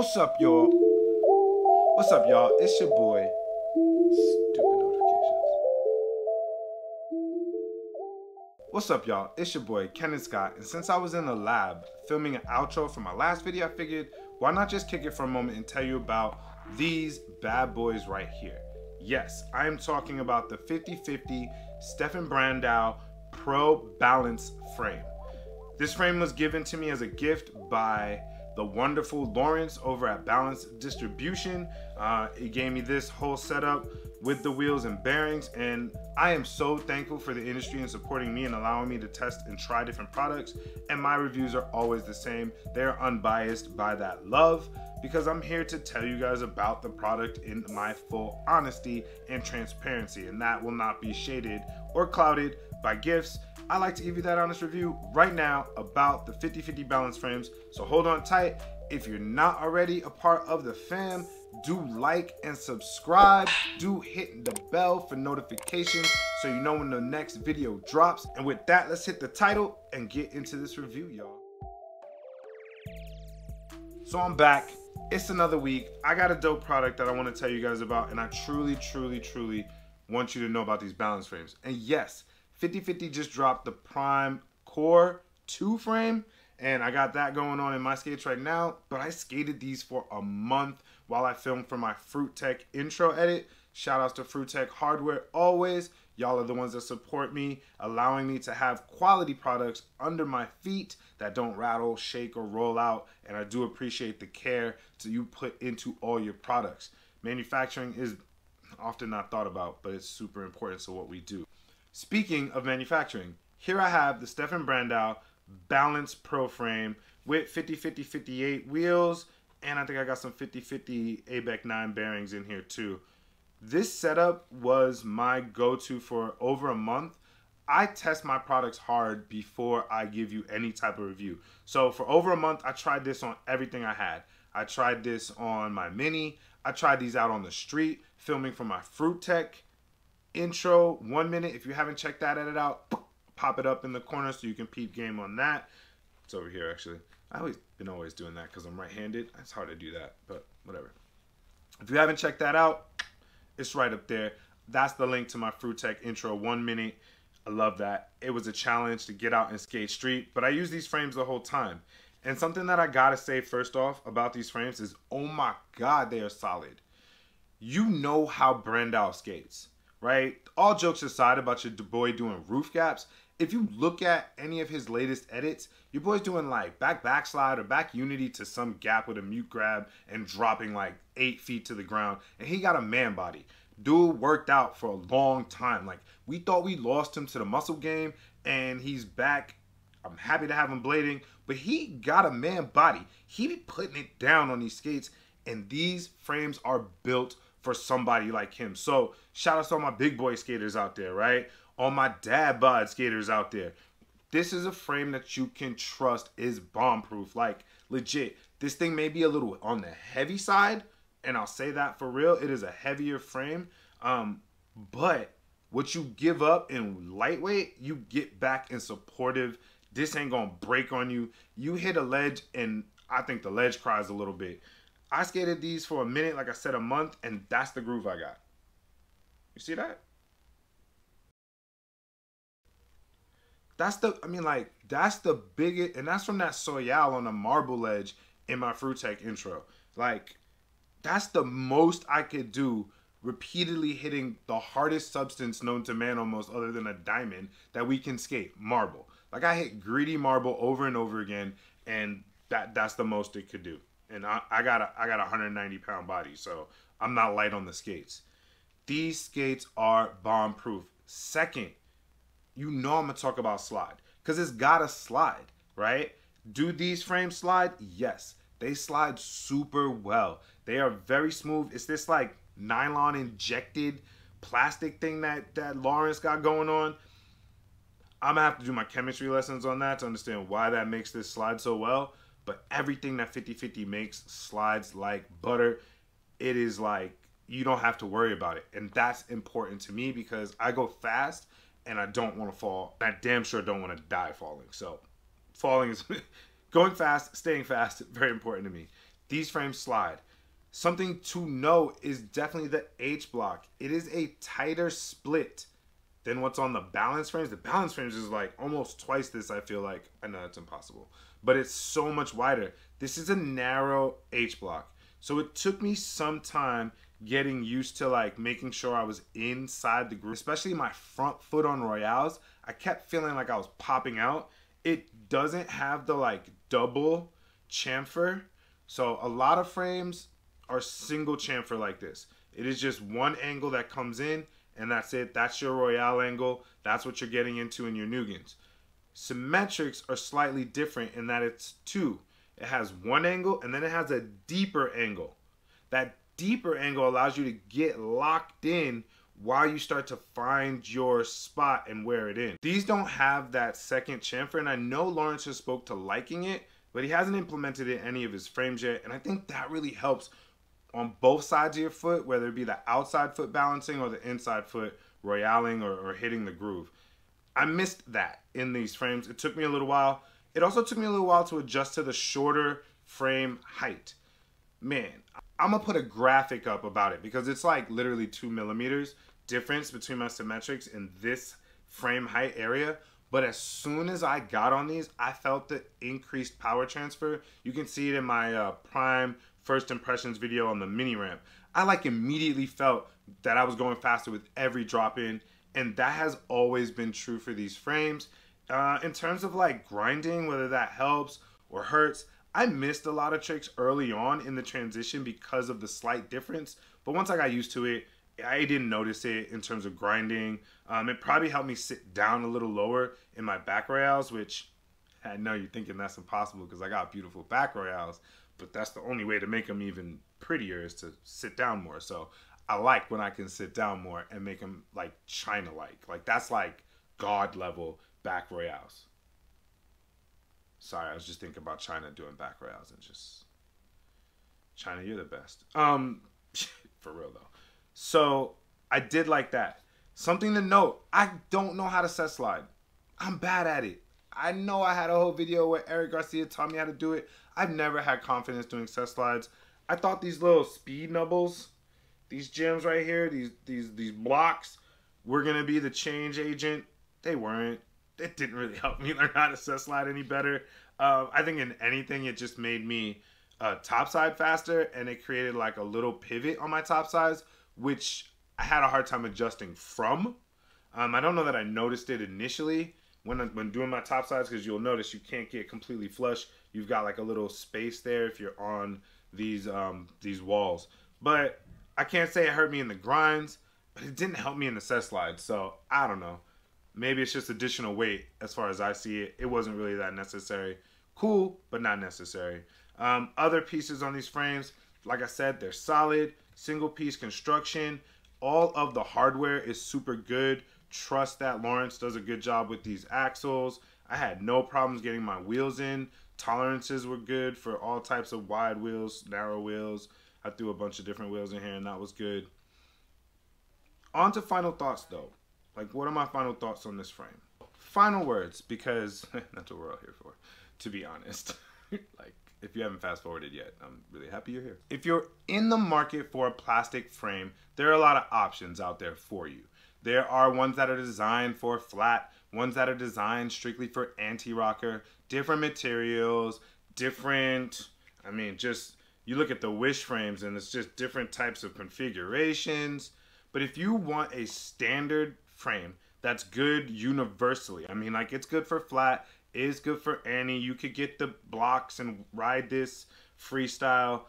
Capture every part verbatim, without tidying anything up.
What's up, y'all? What's up, y'all? It's your boy. Stupid notifications. What's up, y'all? It's your boy, Kenneth Scott. And since I was in the lab filming an outro for my last video, I figured why not just kick it for a moment and tell you about these bad boys right here. Yes, I am talking about the fifty fifty Stefan Brandow Pro Balance frame. This frame was given to me as a gift by the wonderful Lawrence over at Balance Distribution. Uh, he gave me this whole setup with the wheels and bearings, and I am so thankful for the industry in supporting me and allowing me to test and try different products, and my reviews are always the same. They're unbiased by that love, because I'm here to tell you guys about the product in my full honesty and transparency, and that will not be shaded or clouded by gifts. I like to give you that honest review right now about the fifty fifty balance frames, so hold on tight. If you're not already a part of the fam, do like and subscribe, do hit the bell for notifications so you know when the next video drops. And with that, let's hit the title and get into this review, y'all. So I'm back. It's another week. I got a dope product that I want to tell you guys about, and I truly, truly, truly want you to know about these balance frames. And yes, fifty fifty just dropped the Prime Core two frame, and I got that going on in my skates right now, but I skated these for a month while I filmed for my Fruitech intro edit. Shout outs to Fruitech Hardware always. Y'all are the ones that support me, allowing me to have quality products under my feet that don't rattle, shake, or roll out. And I do appreciate the care that you put into all your products. Manufacturing is often not thought about, but it's super important to what we do. Speaking of manufacturing, here I have the Stefan Brandow Balance Pro Frame with fifty fifty fifty-eight wheels, and I think I got some fifty fifty A B E C nine bearings in here too. This setup was my go-to for over a month. I test my products hard before I give you any type of review. So for over a month, I tried this on everything I had. I tried this on my Mini. I tried these out on the street, filming for my Fruitech intro one minute. If you haven't checked that edit out, pop it up in the corner so you can peep game on that. It's over here, actually. I've always been always doing that because I'm right-handed. It's hard to do that, but whatever. If you haven't checked that out, it's right up there. That's the link to my Fruitech intro one minute. I love that. It was a challenge to get out and skate street, but I use these frames the whole time. And something that I gotta say first off about these frames is, oh my God, they are solid. You know how Brandow skates, right? All jokes aside about your boy doing roof gaps, if you look at any of his latest edits, your boy's doing like back backslide or back unity to some gap with a mute grab and dropping like eight feet to the ground. And he got a man body. Dude worked out for a long time. Like, we thought we lost him to the muscle game, and he's back. I'm happy to have him blading, but he got a man body. He be putting it down on these skates, and these frames are built for somebody like him. So shout out to all my big boy skaters out there, right? All my dad bod skaters out there, this is a frame that you can trust is bomb proof. Like, legit, this thing may be a little on the heavy side, and I'll say that for real, it is a heavier frame, um, but what you give up in lightweight, you get back in supportive. This ain't gonna break on you. You hit a ledge, and I think the ledge cries a little bit. I skated these for a minute, like I said, a month, and that's the groove I got. You see that? That's the, I mean, like, that's the biggest, and that's from that Soyal on the marble ledge in my Fruitech intro. Like, that's the most I could do, repeatedly hitting the hardest substance known to man almost, other than a diamond, that we can skate, marble. Like, I hit gritty marble over and over again, and that that's the most it could do. And I, I got a, I got a one hundred ninety pound body, so I'm not light on the skates. These skates are bomb proof. Second, you know I'm gonna talk about slide, because it's gotta slide, right? Do these frames slide? Yes, they slide super well. They are very smooth. It's this like nylon injected plastic thing that, that Lawrence got going on. I'm gonna have to do my chemistry lessons on that to understand why that makes this slide so well, but everything that fifty fifty makes slides like butter. It is like, you don't have to worry about it, and that's important to me because I go fast, and I don't want to fall. I damn sure don't want to die falling. So falling is going fast, staying fast, very important to me. These frames slide. Something to know is definitely the H block. It is a tighter split than what's on the balance frames. The balance frames is like almost twice this, I feel like. I know it's impossible, but it's so much wider. This is a narrow H block. So it took me some time getting used to like making sure I was inside the groove, especially my front foot on Royales. I kept feeling like I was popping out. It doesn't have the like double chamfer. So a lot of frames are single chamfer like this. It is just one angle that comes in and that's it. That's your Royale angle. That's what you're getting into in your Nugans. Symmetrics are slightly different in that it's two. It has one angle and then it has a deeper angle. That deeper angle allows you to get locked in while you start to find your spot and wear it in. These don't have that second chamfer, and I know Lawrence just spoke to liking it, but he hasn't implemented it in any of his frames yet, and I think that really helps on both sides of your foot, whether it be the outside foot balancing or the inside foot royaling or, or hitting the groove. I missed that in these frames. It took me a little while. It also took me a little while to adjust to the shorter frame height. Man, I'm gonna put a graphic up about it because it's like literally two millimeters difference between my Symmetrics and this frame height area. But as soon as I got on these, I felt the increased power transfer. You can see it in my uh, Prime First Impressions video on the mini ramp. I like immediately felt that I was going faster with every drop in, and that has always been true for these frames. Uh, in terms of like grinding, whether that helps or hurts, I missed a lot of tricks early on in the transition because of the slight difference. But once I got used to it, I didn't notice it in terms of grinding. Um, it probably helped me sit down a little lower in my back royales, which I know you're thinking that's impossible because I got beautiful back royales, but that's the only way to make them even prettier is to sit down more. So I like when I can sit down more and make them like China-like. Like that's like God level back royales. Sorry, I was just thinking about China doing back royales and just, China, you're the best. Um, for real though. So I did like that. Something to note, I don't know how to set slide. I'm bad at it. I know I had a whole video where Eric Garcia taught me how to do it. I've never had confidence doing set slides. I thought these little speed nubbles, these gems right here, these these these blocks, were gonna be the change agent. They weren't. It didn't really help me learn how to set slide any better. Uh, I think in anything, it just made me uh, topside faster, and it created like a little pivot on my topsides, which I had a hard time adjusting from. Um, I don't know that I noticed it initially when when doing my top sides, because you'll notice you can't get completely flush. You've got like a little space there if you're on these um, these walls. But I can't say it hurt me in the grinds, but it didn't help me in the set slides. So I don't know. Maybe it's just additional weight as far as I see it. It wasn't really that necessary. Cool, but not necessary. Um, other pieces on these frames, like I said, they're solid. Single piece construction, all of the hardware is super good. Trust that Lawrence does a good job with these axles. I had no problems getting my wheels in. Tolerances were good for all types of wide wheels, narrow wheels. I threw a bunch of different wheels in here and that was good. On to final thoughts though. Like, what are my final thoughts on this frame? Final words, because that's what we're all here for, to be honest. Like, if you haven't fast forwarded yet, I'm really happy you're here. If you're in the market for a plastic frame, there are a lot of options out there for you. There are ones that are designed for flat, ones that are designed strictly for anti-rocker, different materials, different, I mean, just, you look at the Wish frames and it's just different types of configurations. But if you want a standard frame that's good universally, I mean, like, it's good for flat, is good for Annie. You could get the blocks and ride this freestyle.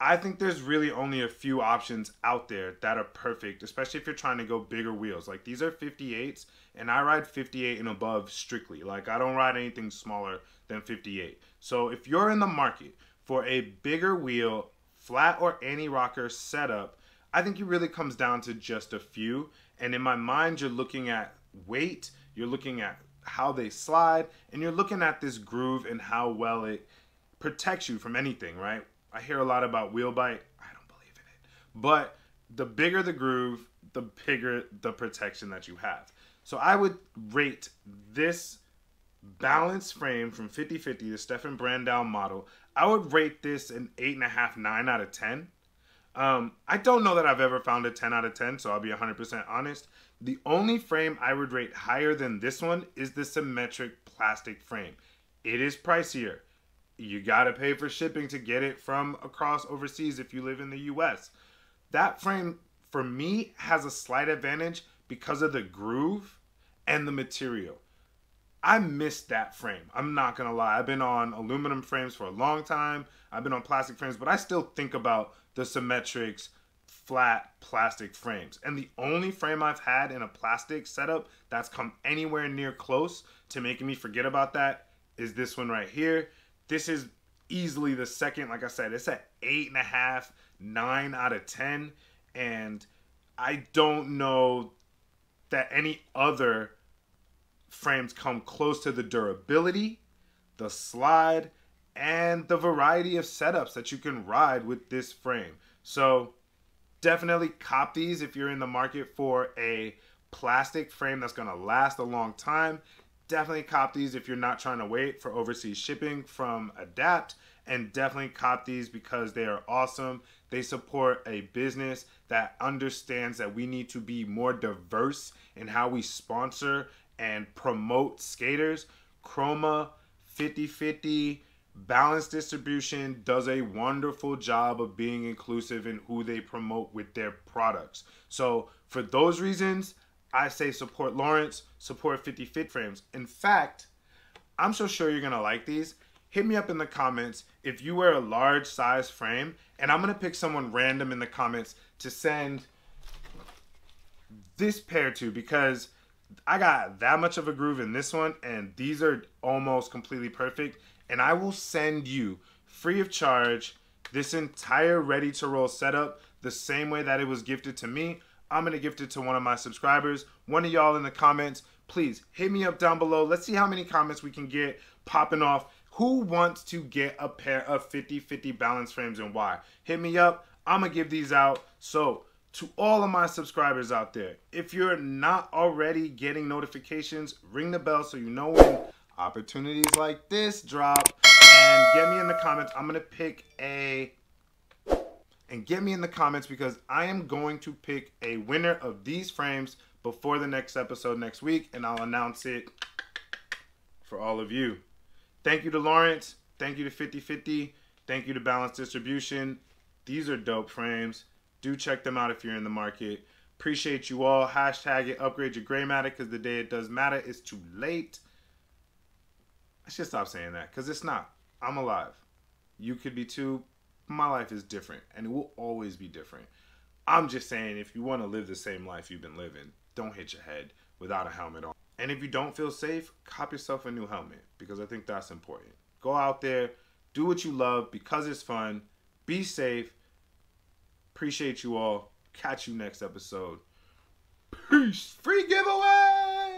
I think there's really only a few options out there that are perfect, especially if you're trying to go bigger wheels. Like, these are fifty-eights, and I ride fifty-eight and above strictly. Like, I don't ride anything smaller than fifty-eight. So if you're in the market for a bigger wheel, flat or Annie rocker setup, I think it really comes down to just a few. And in my mind, you're looking at weight, you're looking at how they slide, and you're looking at this groove and how well it protects you from anything, right? I hear a lot about wheel bite. I don't believe in it. But the bigger the groove, the bigger the protection that you have. So I would rate this balance frame from fifty fifty, the Stefan Brandow model, I would rate this an eight and a half, nine out of ten. Um, I don't know that I've ever found a ten out of ten, so I'll be one hundred percent honest. The only frame I would rate higher than this one is the Symmetric plastic frame. It is pricier. You gotta pay for shipping to get it from across overseas if you live in the U S. That frame, for me, has a slight advantage because of the groove and the material. I missed that frame. I'm not gonna lie. I've been on aluminum frames for a long time. I've been on plastic frames, but I still think about the Symmetrics flat plastic frames. And the only frame I've had in a plastic setup that's come anywhere near close to making me forget about that is this one right here. This is easily the second, like I said, it's at eight and a half, nine out of ten. And I don't know that any other frames come close to the durability, the slide, and the variety of setups that you can ride with this frame. So definitely cop these if you're in the market for a plastic frame that's gonna last a long time. Definitely cop these if you're not trying to wait for overseas shipping from Adapt, and definitely cop these because they are awesome. They support a business that understands that we need to be more diverse in how we sponsor and promote skaters. Chroma, fifty fifty, Balance Distribution does a wonderful job of being inclusive in who they promote with their products. So for those reasons, I say support Lawrence, support fifty fifty frames. In fact, I'm so sure you're gonna like these. Hit me up in the comments if you wear a large size frame, and I'm gonna pick someone random in the comments to send this pair to, because I got that much of a groove in this one, and these are almost completely perfect. And I will send you free of charge this entire ready to roll setup the same way that it was gifted to me. I'm gonna gift it to one of my subscribers, one of y'all in the comments. Please hit me up down below. Let's see how many comments we can get popping off. Who wants to get a pair of fifty fifty balance frames and why? Hit me up, I'm gonna give these out. So to all of my subscribers out there, if you're not already getting notifications, ring the bell so you know when opportunities like this drop, and get me in the comments. I'm gonna pick a, and get me in the comments because I am going to pick a winner of these frames before the next episode next week, and I'll announce it for all of you. Thank you to Lawrence, thank you to fifty fifty, thank you to Balance Distribution. These are dope frames. Do check them out if you're in the market. Appreciate you all. Hashtag it, upgrade your gray matter, because the day it does matter, it's too late. I should stop saying that, because it's not. I'm alive. You could be too. My life is different, and it will always be different. I'm just saying, if you want to live the same life you've been living, don't hit your head without a helmet on. And if you don't feel safe, cop yourself a new helmet, because I think that's important. Go out there, do what you love, because it's fun. Be safe. Appreciate you all. Catch you next episode. Peace. Free giveaways.